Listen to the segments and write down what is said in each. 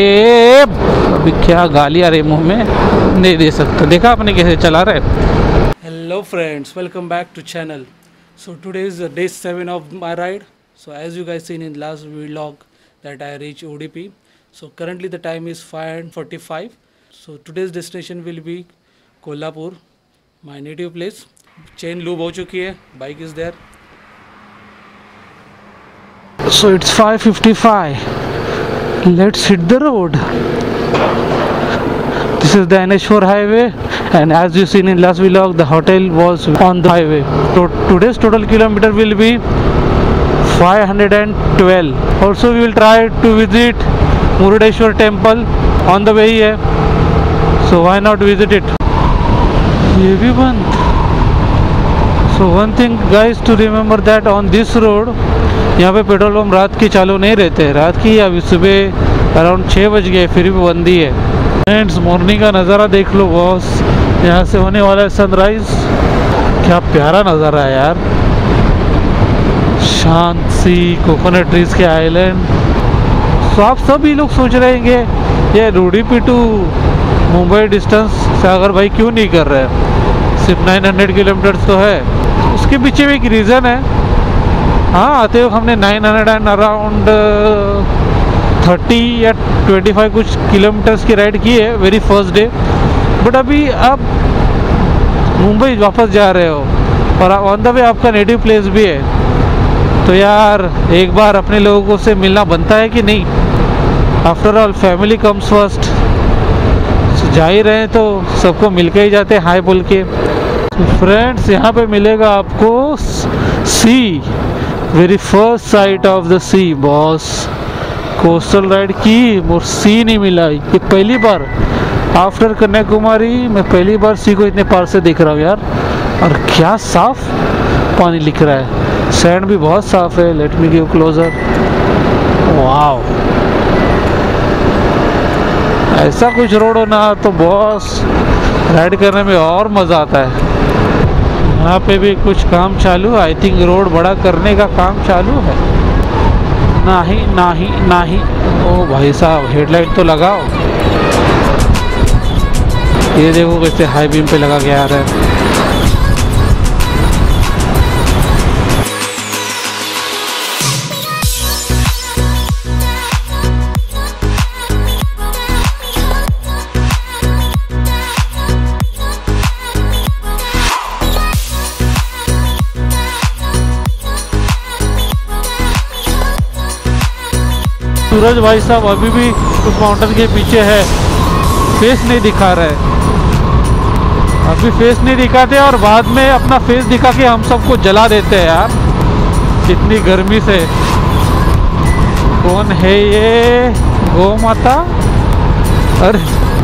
अभी क्या गाली आ रही मुँह में, नहीं दे सकता। देखा आपने कैसे चला रहा है। Hello friends, welcome back to channel. So today is day 7 of my ride. So as you guys seen in last vlog that I reach ODP. So currently the time is 5:45। So today's destination will be Kolhapur, my native place. Chain lube हो चुकी है, bike is there. So it's 5:55. Let's hit the road. This is the NH4 highway, and as you seen in last vlog, the hotel was on the highway. So today's total kilometer will be 512. Also, we will try to visit Murdeshwar Temple on the way here. So why not visit it? Everyone. So one thing, guys, to remember that on this road. यहाँ पे petrol pump रात की चालू नहीं रहते। रात की अभी सुबह अराउंड 6 बज गए, फिर भी बंदी है। फ्रेंड्स, मॉर्निंग का नज़ारा देख लो बॉस। यहाँ से होने वाला है सनराइज, क्या प्यारा नज़ारा है यार। शांत सी कोकोनट ट्रीज के आइलैंड। तो आप सभी लोग सोच रहेंगे ये ODP to Mumbai distance Sagar भाई क्यों नहीं कर रहे, सिर्फ 900 किलोमीटर तो है। उसके पीछे भी एक रीज़न है। हाँ, आते वक्त हमने 900 एंड अराउंड 30 या 25 कुछ किलोमीटर्स की राइड की है वेरी फर्स्ट डे। बट अभी आप मुंबई वापस जा रहे हो और ऑन द वे आपका नेटिव प्लेस भी है, तो यार एक बार अपने लोगों से मिलना बनता है कि नहीं। After all family comes first, जा ही रहे तो सबको मिल के ही जाते हाय बोल के। फ्रेंड्स, यहाँ पे मिलेगा आपको sea, very first sight of the sea boss. Coastal ride की और सी नहीं मिला, ये पहली बार आफ्टर कन्याकुमारी मैं पहली बार सी को इतने पार से देख रहा हूँ यार। और क्या साफ पानी लिख रहा है, सैंड भी बहुत साफ है। Let me give closer. Wow, ऐसा कुछ रोड हो ना तो बॉस राइड करने में और मज़ा आता है। यहाँ पे भी कुछ काम चालू, आई थिंक रोड बड़ा करने का काम चालू है। नाही नाही नाही, ओ भाई साहब हेडलाइट तो लगाओ। ये देखो कैसे हाई बीम पे लगा के आ रहा है। सूरज भाई साहब अभी भी उस माउंटेन के पीछे है, फेस नहीं दिखा रहे। अभी फेस नहीं दिखाते और बाद में अपना फेस दिखा के हम सबको जला देते हैं यार, कितनी गर्मी से। कौन है ये? गौ माता? अरे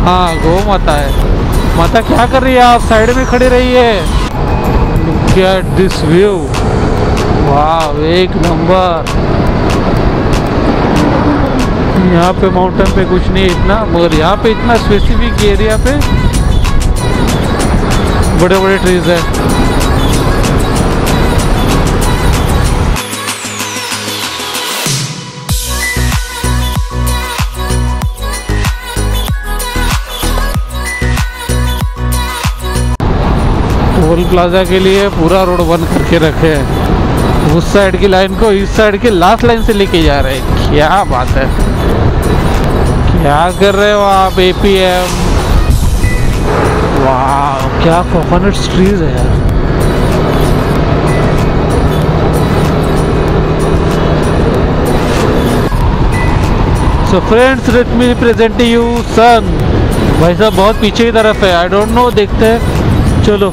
हाँ, गौ माता है। माता क्या कर रही है, आप साइड में खड़ी रही है। लुक एट दिस व्यू, वाह एक नंबर। यहाँ पे माउंटेन पे कुछ नहीं इतना, मगर यहाँ पे इतना स्पेसिफिक एरिया पे बड़े बड़े ट्रीज है। टोल प्लाजा के लिए पूरा रोड बंद करके रखे हैं। उस साइड की लाइन को इस साइड की लास्ट लाइन से लेके जा रहे हैं, क्या बात है। क्या कर रहे हो आप एपीएम। वाह क्या कोकोनट ट्रीज है यार। So friends, let me present you sun. भाई साहब बहुत पीछे की तरफ है, आई डोंट नो, देखते हैं चलो।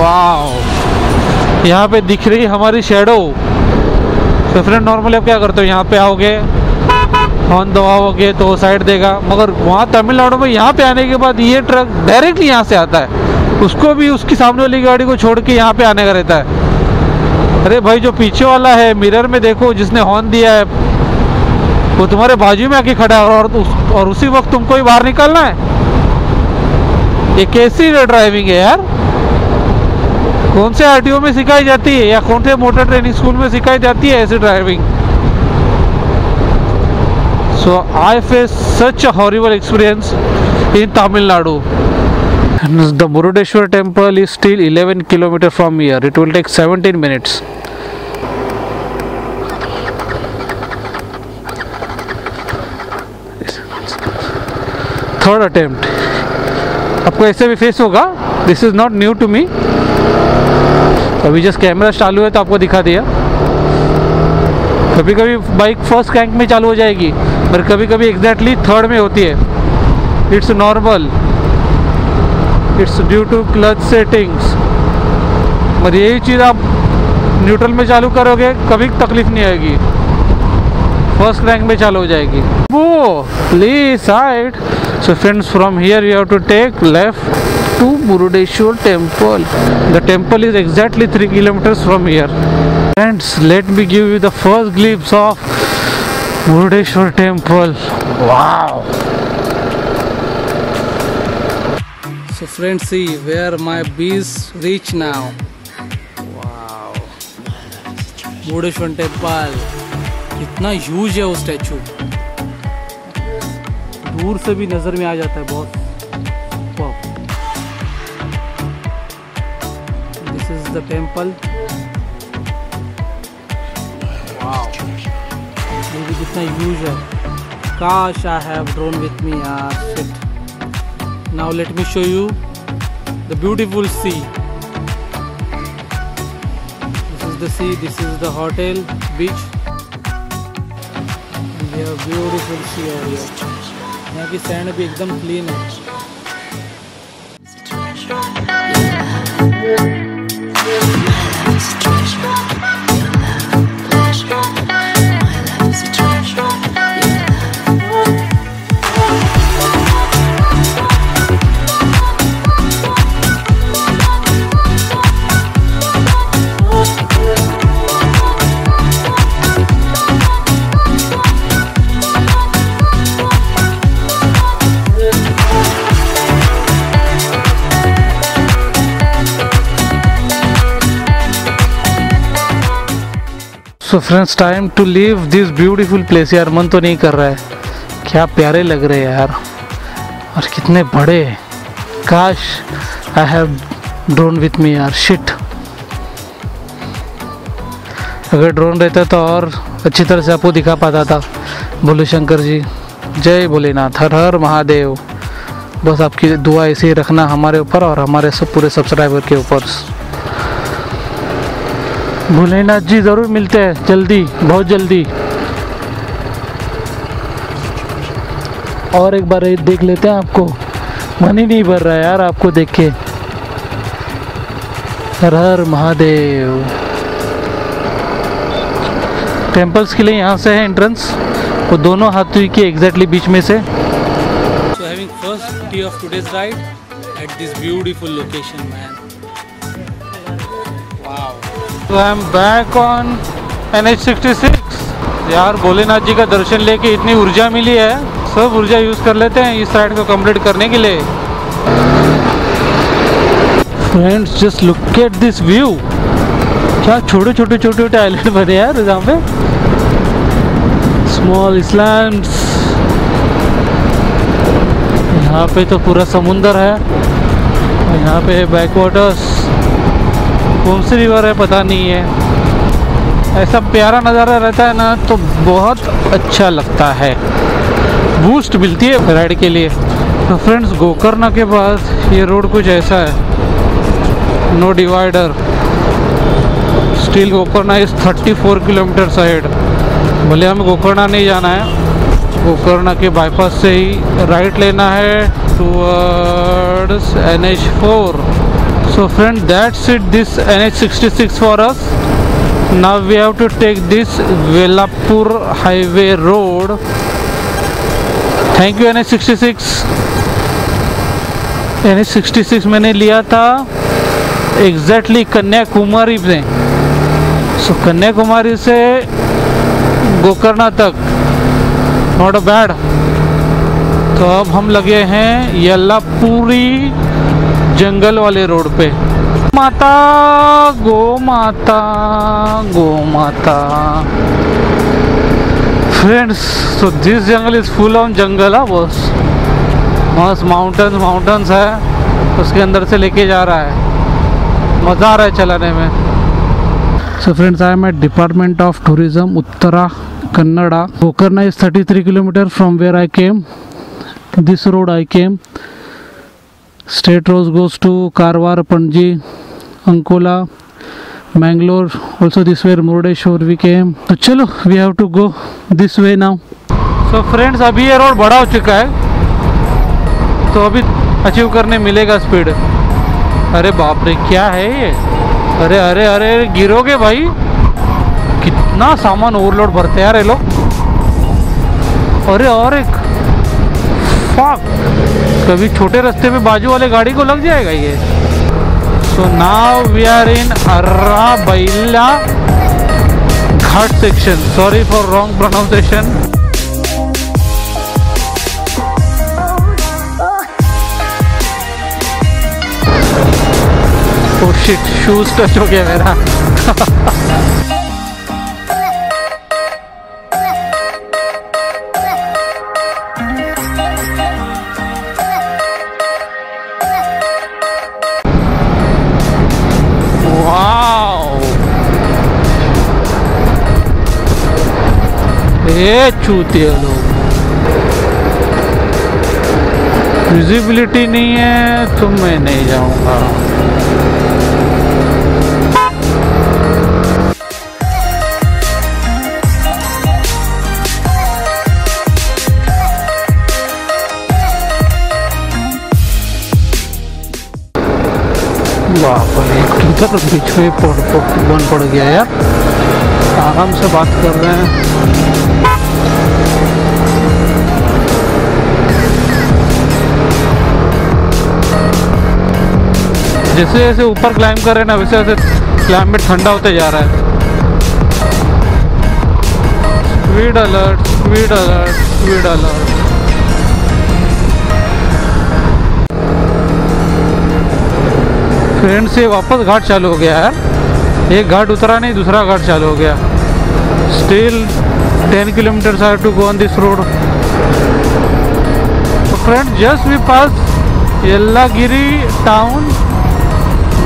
वाह यहाँ पे दिख रही हमारी शेडो। तो फ्रेंड नॉर्मली आप क्या करते हो, यहाँ पे आओगे हॉर्न दबाओगे तो वो साइड देगा, मगर वहाँ तमिलनाडु में यहाँ पे आने के बाद ये ट्रक डायरेक्टली यहाँ से आता है। उसको भी उसकी सामने वाली गाड़ी को छोड़ के यहाँ पे आने का रहता है। अरे भाई जो पीछे वाला है मिरर में देखो, जिसने हॉर्न दिया है वो तुम्हारे बाजू में आके खड़ा है और उसी वक्त तुमको ही बाहर निकालना है। ये कैसी ड्राइविंग है यार, कौन से RTO में सिखाई जाती है या कौन से मोटर ट्रेनिंग स्कूल में सिखाई जाती है ऐसी driving. So I faced such a horrible experience in Tamil Nadu. The Murdeshwar temple is still 11 km from here. It will take 17 minutes. Third attempt. आपको ऐसे भी फेस होगा. This is not new to me. अभी just camera चालू है तो आपको दिखा दिया. कभी कभी बाइक फर्स्ट रैंक में चालू हो जाएगी पर कभी कभी एग्जैक्टली थर्ड में होती है. It's normal. It's due to clutch settings. पर यही चीज़ आप न्यूट्रल में चालू करोगे कभी तकलीफ नहीं आएगी. फर्स्ट रैंक में चालू हो जाएगी वो ली side. So friends, from here you have to take left to Murdeshwar temple. The temple is exactly 3 kilometers from here. Friends, let me give you the first glimpse of Murdeshwar temple. Wow! So friends, see where my bees reach now. Wow! Murdeshwar temple. इतना huge है वो statue. दूर से भी नजर में आ जाता है बहुत. This is the temple. ये भी कितना यूज है. काश I have drone with me यार. Shit. Now let me show you the beautiful sea. This is the sea. This is the hotel beach. Beautiful sea area. यहाँ की sand भी एकदम क्लीन है. So friends, time to leave this beautiful place. यार मन तो नहीं कर रहा है. क्या प्यारे लग रहे हैं यार और कितने बड़े. काश I have drone with me यार. Shit. अगर ड्रोन रहता तो और अच्छी तरह से आपको दिखा पाता था. बोलो शंकर जी, जय भोलेनाथ, हर हर महादेव. बस आपकी दुआ ऐसे ही रखना हमारे ऊपर और हमारे सब पूरे सब्सक्राइबर के ऊपर. भोलेनाथ जी जरूर मिलते हैं जल्दी, बहुत जल्दी. और एक बार देख लेते हैं आपको. मन ही नहीं भर रहा है यार आपको देख के. हर हर महादेव. टेम्पल्स के लिए यहाँ से है एंट्रेंस. वो दोनों हाथी के एग्जैक्टली बीच में से. So having first tea of today's ride at this beautiful location, man. तो I am back on NH66. यार भोलेनाथ जी का दर्शन लेके इतनी ऊर्जा मिली है. सब ऊर्जा यूज़ कर लेते हैं इस राइड को कंप्लीट करने के लिए. Friends, just look at this view. क्या छोटे छोटे छोटे आइलैंड बने यार यहाँ पे. Small islands. यहाँ पे तो पूरा समुंदर है. यहाँ पे है बैक वाटर्स. कौन सी रिवर है पता नहीं है. ऐसा प्यारा नज़ारा रहता है ना तो बहुत अच्छा लगता है. बूस्ट मिलती है राइड के लिए. तो फ्रेंड्स, गोकर्णा के पास ये रोड कुछ ऐसा है. No divider. Still Gokarna is 34 kilometre side. भले हमें गोकर्णा नहीं जाना है. गोकर्णा के बाईपास से ही राइट लेना है towards NH4. So friend, that's it. This NH66 for us. Now we have to take this Yellapur highway road. Thank you NH66. NH66 मैंने लिया था exactly कन्याकुमारी से. So कन्याकुमारी से गोकर्णा तक. Not bad. तो अब हम लगे हैं येल्लापुरी जंगल वाले रोड पे. माता गो माता गो माता. Friends, so this jungle is full on जंगल है बस, बस माउंटेन्स है उसके अंदर से लेके जा रहा है, मज़ा आ रहा है चलाने में। So friends, I am at department of tourism Uttara Kannada. Gokarna is 33 kilometre from where I came. This road I came, state road goes to Karwar, Panaji, Ankola, Mangalore, also this way Murdeshwar we came. तो चलो we have to go this way now. So friends, अभी ये road बड़ा हो चुका है तो अभी अचीव करने मिलेगा स्पीड। अरे बाप रे, क्या है ये! अरे अरे अरे, गिरोगे भाई, कितना सामान ओवरलोड भरते यार ये लोग। अरे और एक फाक, कभी छोटे रास्ते पे बाजू वाले गाड़ी को लग जाएगा ये। So now we are in Arrabaila Ghat section. Sorry for wrong pronunciation. Oh shit, shoes touch हो गया मेरा। ये चूतिया लोग, विजिबिलिटी नहीं है तो मैं नहीं जाऊंगा। बाप रे, किधर बीच में बन पड़ गया यार। आराम से बात कर रहे हैं। जैसे जैसे ऊपर क्लाइंब कर रहे हैं ना, वैसे वैसे क्लाइमेट ठंडा होते जा रहा है। Speed alert, speed alert, speed alert. Friends, ये वापस घाट चालू हो गया है। एक घाट उतरा नहीं, दूसरा घाट चालू हो गया। Still 10 kilometres are to go on this road. Friends, just we pass Yellagiri town.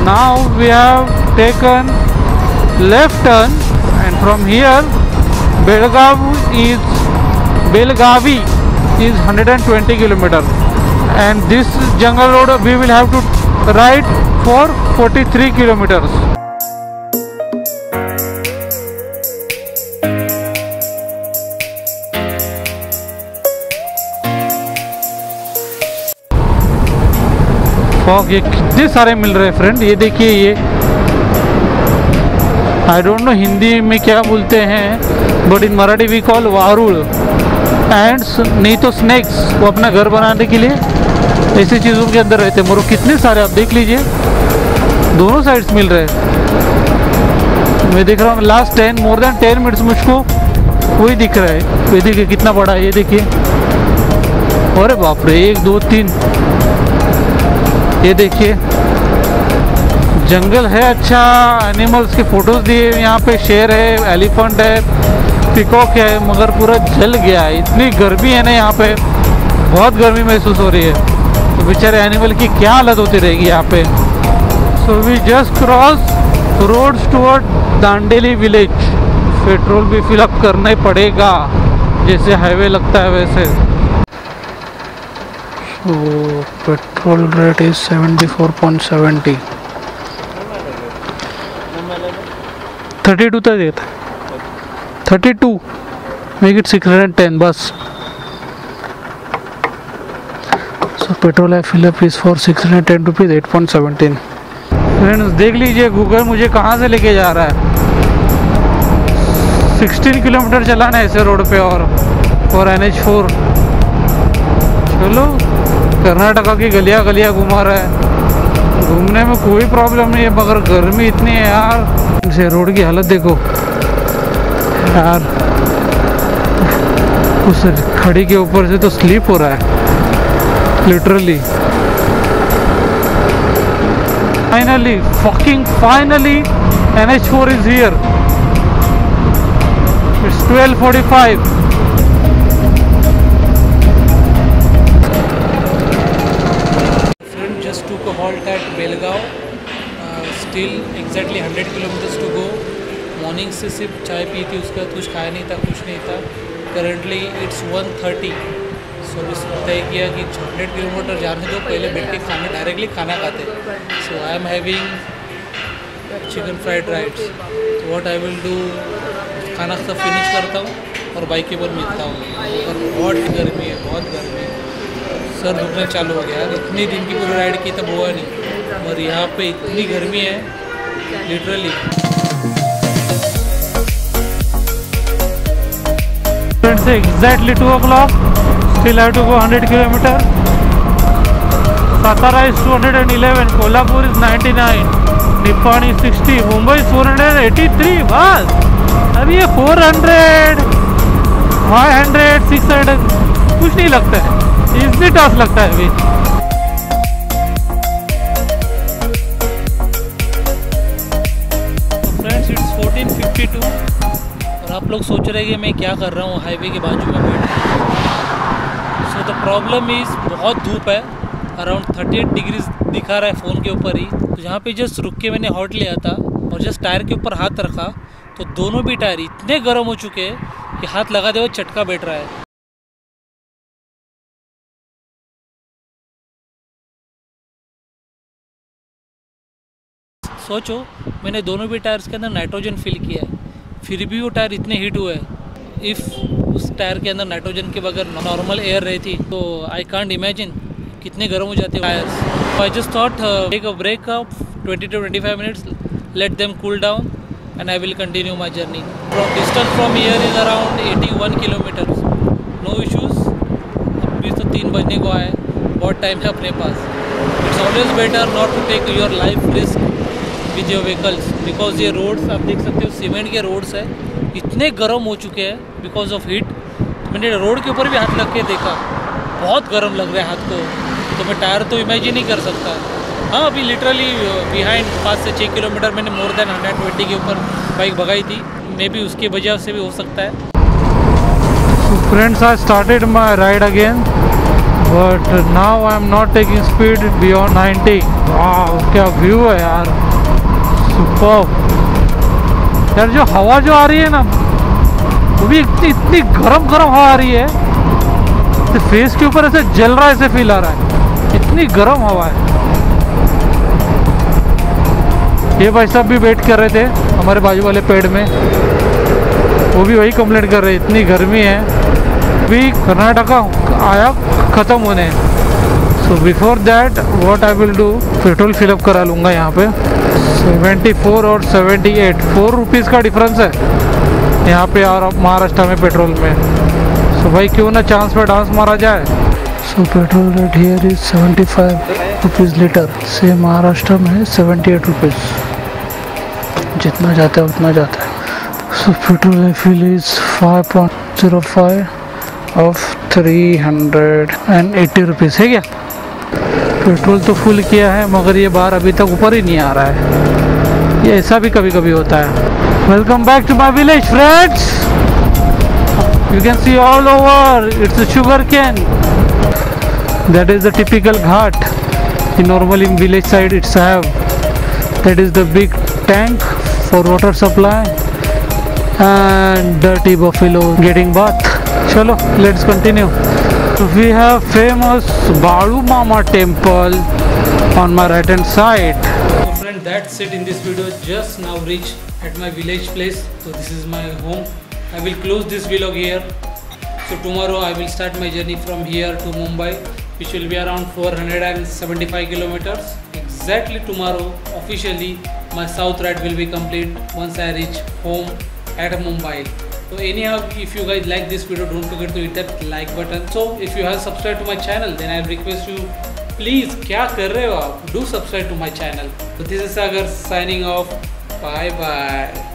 Now we have taken left turn and from here Belagavi is 120 kilometers and this jungle road we will have to ride for 43 kilometers. ये कितने सारे मिल रहे हैं friend, ये देखिए। ये I don't know Hindi में क्या बोलते हैं, but in Marathi we call वारुल and नहीं तो स्नेक्स। वो अपना घर बनाने के लिए ऐसी चीज़ों के अंदर रहते हैं। मगर कितने सारे आप देख लीजिए, दोनों साइड्स मिल रहे हैं। मैं देख रहा हूँ लास्ट मोर देन 10 मिनट्स मुझको वही दिख रहा है। ये देखिए कितना बड़ा है, ये देखिए। अरे बाप रे, 1 2 3, ये देखिए जंगल है। अच्छा, एनिमल्स के फोटोज़ दिए यहाँ पे। शेर है, एलिफेंट है, पिकॉक है, मगर पूरा जल गया है। इतनी गर्मी है ना यहाँ पे, बहुत गर्मी महसूस हो रही है। तो बेचारे एनिमल की क्या हालत होती रहेगी यहाँ पे। So we just cross roads toward Dandeli village. Petrol भी फिलअप करना ही पड़ेगा, जैसे हाईवे लगता है वैसे। So petrol rate is 74.70, 32 तक देता है, 32 मेक इट 610 बस। सो पेट्रोल है fill up is for 610 rupees 8.17। Friends, देख लीजिए गूगल मुझे कहाँ से लेके जा रहा है। 16 किलोमीटर चलाना है ऐसे रोड पे और NH4। चलो, कर्नाटका की गलियाँ गलियाँ घुमा रहा है। घूमने में कोई प्रॉब्लम नहीं है, मगर गर्मी इतनी है यार। से रोड की हालत देखो यार, उस खड़ी के ऊपर से तो स्लिप हो रहा है literally. Finally, fucking finally, NH4 is here. It's 12:45 took a halt at Belagavi, still exactly 100 kilometers to go. Morning से सिर्फ चाय पी थी, उसका कुछ खाया नहीं था, कुछ नहीं था. Currently it's 1:30. सो इसने तय किया कि 100 किलोमीटर जाने दो, पहले बैठ के खाना डायरेक्टली खाना खाते. So I am having chicken fried rice. What I will do, खाना सब फिनिश करता हूँ और बाइक के ऊपर मिलता हूँ. और बहुत गर्मी है, बहुत गर्मी है, सर दुखना चालू हो गया. इतने दिन की पूरी राइड की तब हुआ नहीं, और यहाँ पे इतनी गर्मी है लिटरली. से exactly 2 o'clock, still have to go 100 kilometre. Satara is 211, Kolhapur is 99, Nippani 60, Mumbai 483. बस अब ये 400, 500, 600 कुछ नहीं लगता है, इजी टास्क लगता है. अभी फ्रेंड्स इट्स 14:52 और आप लोग सोच रहे हैं कि मैं क्या कर रहा हूँ हाईवे के बाजू में बैठ. सो द प्रॉब्लम इज़ बहुत धूप है, अराउंड 38 डिग्रीज दिखा रहा है फ़ोन के ऊपर ही. तो यहाँ पे जस्ट रुक के मैंने हॉट लिया था और जस्ट टायर के ऊपर हाथ रखा, तो दोनों भी टायर इतने गर्म हो चुके हैं कि हाथ लगाते हुए चटका बैठ रहा है. सोचो, मैंने दोनों भी टायर्स के अंदर नाइट्रोजन फिल किया है, फिर भी वो टायर इतने हीट हुए हैं. इफ़ उस टायर के अंदर नाइट्रोजन के बगैर नॉर्मल एयर रही थी तो आई कांट इमेजिन कितने गर्म हो जाते tyres. I just thought take a break of 20 to 25 minutes, let them cool down and I will continue my journey. Distance from here is around 81 kilometre. No issues. अभी तो 3 बजने को आए, बहुत टाइम है अपने पास. It's always better not to take your life risk with your vehicles, because ये रोड्स आप देख सकते हो सीमेंट के रोड्स है, इतने गर्म हो चुके हैं बिकॉज ऑफ हीट. मैंने रोड के ऊपर भी हाथ लग के देखा, बहुत गर्म लग रहा है हाथ को, तो मैं टायर तो इमेजिन ही कर सकता. हाँ, अभी लिटरली बिहाइंड 5 से 6 किलोमीटर मैंने मोर देन 120 के ऊपर बाइक भगाई थी, मे बी उसके वजह से भी हो सकता है. Friends I started my ride again, but now I am not taking speed beyond 90. क्या व्यू है यार, सुपर यार. जो हवा जो आ रही है ना, वो भी इतनी गरम गरम हवा आ रही है, तो फेस के ऊपर ऐसे जल रहा है, ऐसे फील आ रहा है, इतनी गरम हवा है. ये भाई साहब भी वेट कर रहे थे हमारे बाजू वाले पेड़ में, वो भी वही कंप्लेंट कर रहे हैं, इतनी गर्मी है. अभी कर्नाटका आया ख़त्म होने. So before that what I will do, petrol fill up करा लूँगा यहाँ पे. 74 और 78, 4 रुपीज़ का डिफरेंस है यहाँ पे और महाराष्ट्र में पेट्रोल में. सो भाई क्यों ना चांस पे डांस मारा जाए. So petrol rate here is 75 rupees litre, से महाराष्ट्र में 78 रुपीज़. जितना जाता है उतना जाता है. So petrol refill is 5.05 of 380 rupees है क्या. पेट्रोल तो फुल किया है मगर ये बार अभी तक ऊपर ही नहीं आ रहा है, ये ऐसा भी कभी कभी होता है. Welcome back to my village friends, you can see all over it's a sugarcane. That is the typical ghat in normal in village side. It's have that is the big tank for water supply and dirty buffalo getting bath. चलो let's continue. We have famous Balumama Temple on my right hand side. So friend, that's it in this video. Just now reached at my village place. So this is my home. I will close this vlog here. So tomorrow I will start my journey from here to Mumbai, which will be around 475 kilometers. Exactly tomorrow, officially, my south ride will be complete once I reach home at Mumbai. So anyhow, if you guys like this video, don't forget to hit that like button. So if you have subscribed to my channel, then I request you, please, क्या कर रहे हो आप? Do subscribe to my channel. So this is Sagar signing off. Bye bye.